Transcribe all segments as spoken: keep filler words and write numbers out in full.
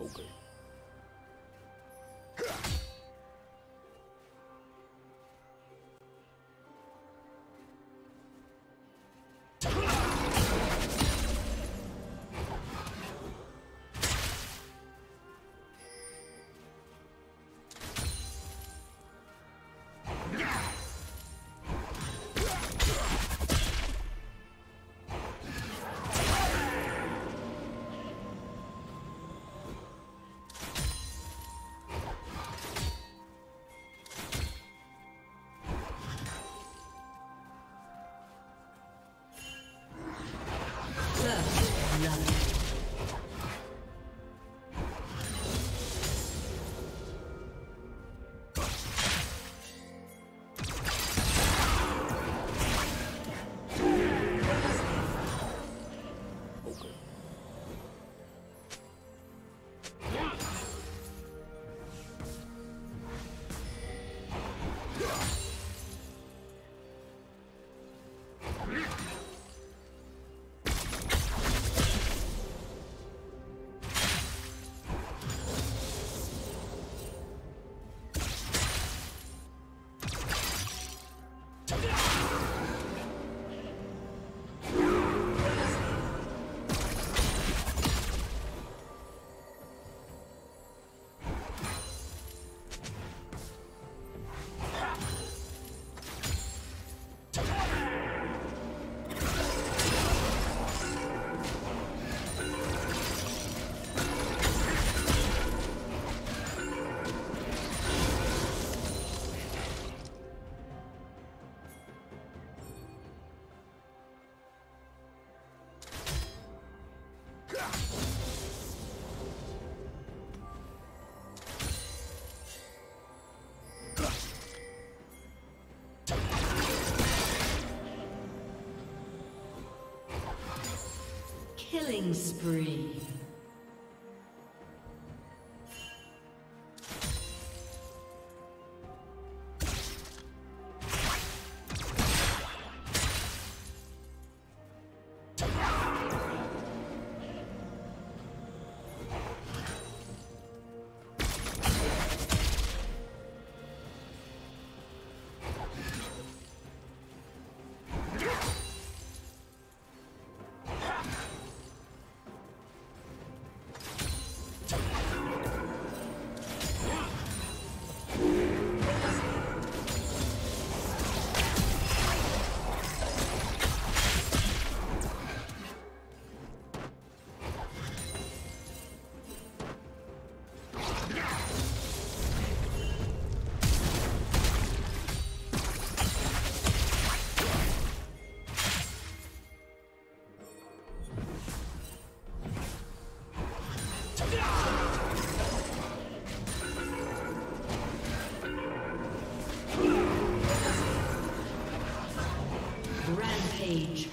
Okay. Killing spree. Rampage.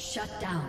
Shut down.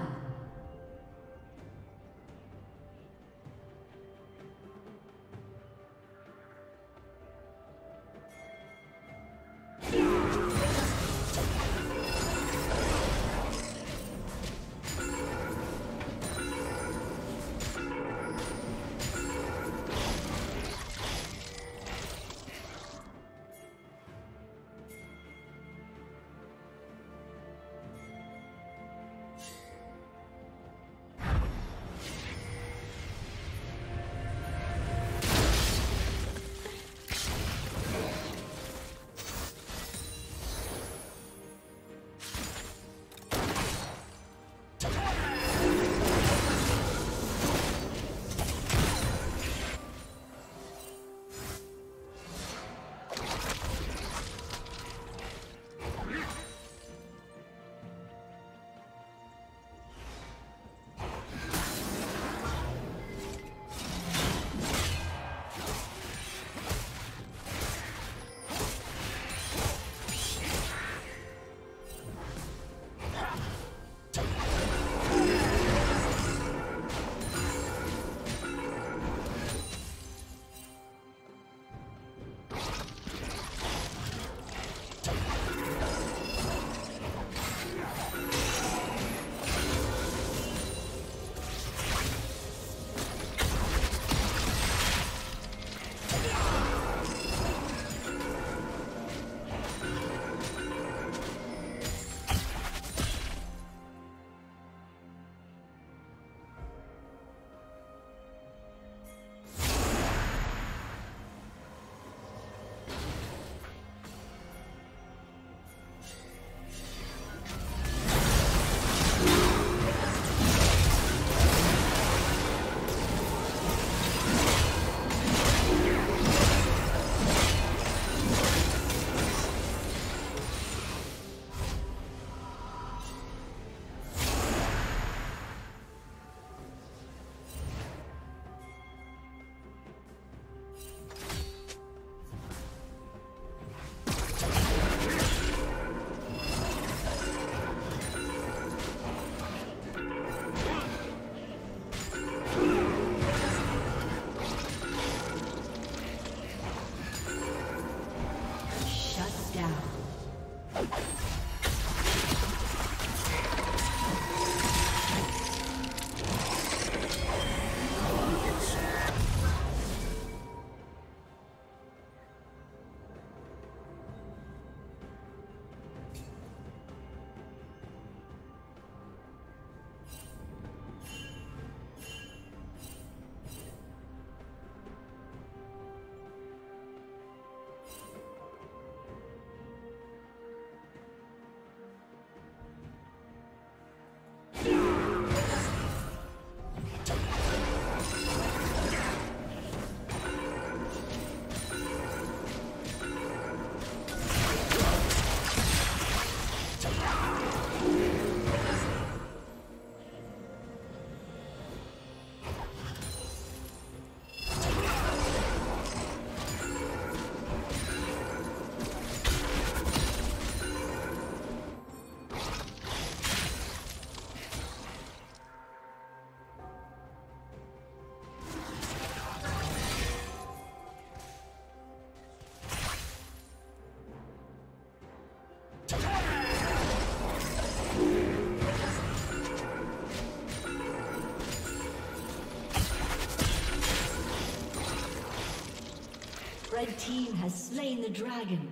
Red team has slain the dragon.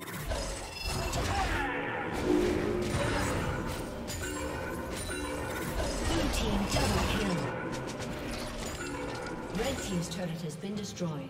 Blue team double kill. Red team's turret has been destroyed.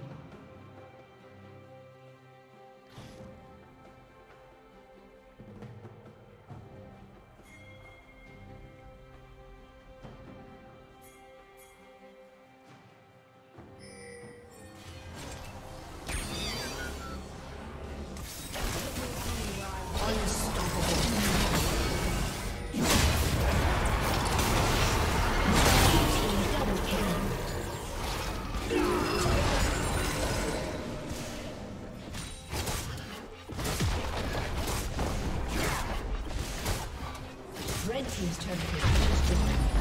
Destroyed.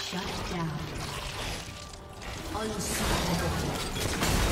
Shut down. Unstoppable.